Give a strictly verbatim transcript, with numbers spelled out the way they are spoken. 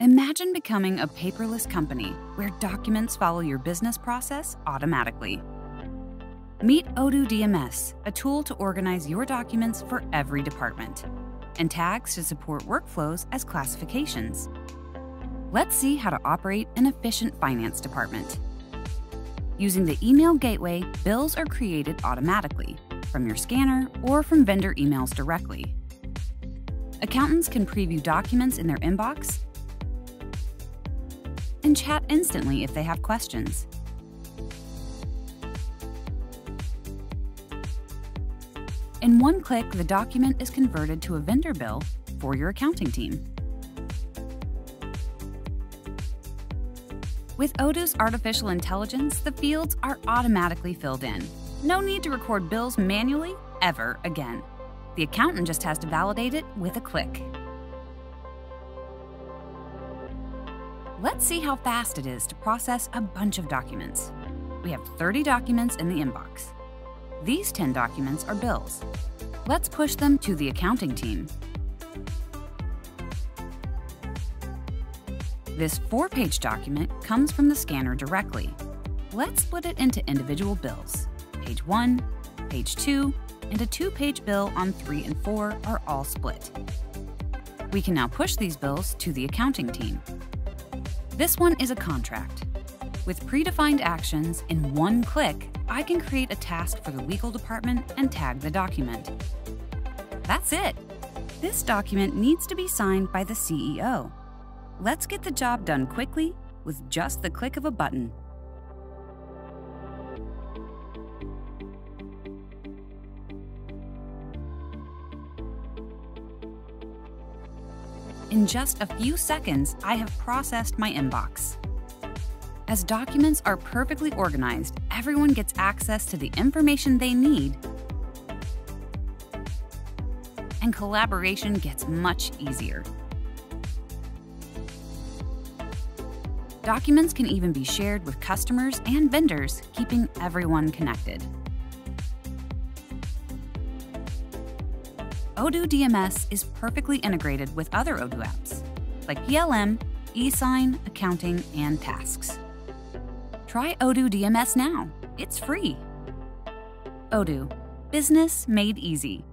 Imagine becoming a paperless company where documents follow your business process automatically. Meet Odoo D M S, a tool to organize your documents for every department, and tags to support workflows as classifications. Let's see how to operate an efficient finance department. Using the email gateway, bills are created automatically from your scanner or from vendor emails directly. Accountants can preview documents in their inbox and chat instantly if they have questions. In one click, the document is converted to a vendor bill for your accounting team. With Odoo's artificial intelligence, the fields are automatically filled in. No need to record bills manually ever again. The accountant just has to validate it with a click. Let's see how fast it is to process a bunch of documents. We have thirty documents in the inbox. These ten documents are bills. Let's push them to the accounting team. This four-page document comes from the scanner directly. Let's split it into individual bills. Page one, page two, and a two-page bill on three and four are all split. We can now push these bills to the accounting team. This one is a contract. With predefined actions, in one click, I can create a task for the legal department and tag the document. That's it. This document needs to be signed by the C E O. Let's get the job done quickly with just the click of a button. In just a few seconds, I have processed my inbox. As documents are perfectly organized, everyone gets access to the information they need, and collaboration gets much easier. Documents can even be shared with customers and vendors, keeping everyone connected. Odoo D M S is perfectly integrated with other Odoo apps, like P L M, eSign, Accounting, and Tasks. Try Odoo D M S now. It's free. Odoo, business made easy.